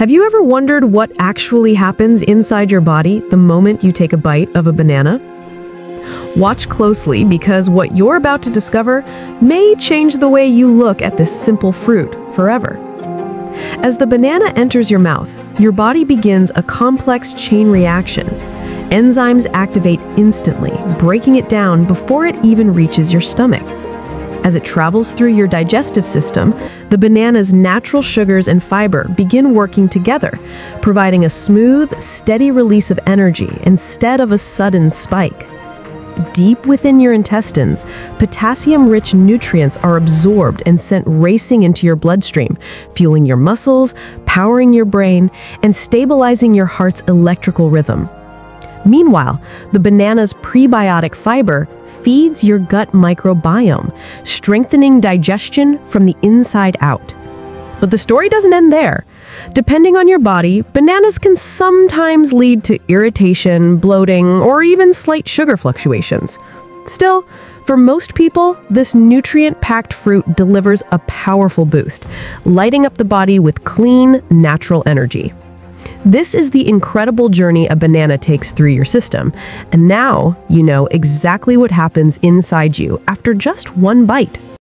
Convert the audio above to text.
Have you ever wondered what actually happens inside your body the moment you take a bite of a banana? Watch closely, because what you're about to discover may change the way you look at this simple fruit forever. As the banana enters your mouth, your body begins a complex chain reaction. Enzymes activate instantly, breaking it down before it even reaches your stomach. As it travels through your digestive system, the banana's natural sugars and fiber begin working together, providing a smooth, steady release of energy instead of a sudden spike. Deep within your intestines, potassium-rich nutrients are absorbed and sent racing into your bloodstream, fueling your muscles, powering your brain, and stabilizing your heart's electrical rhythm. Meanwhile, the banana's prebiotic fiber feeds your gut microbiome, strengthening digestion from the inside out. But the story doesn't end there. Depending on your body, bananas can sometimes lead to irritation, bloating, or even slight sugar fluctuations. Still, for most people, this nutrient-packed fruit delivers a powerful boost, lighting up the body with clean, natural energy. This is the incredible journey a banana takes through your system, and now you know exactly what happens inside you after just one bite.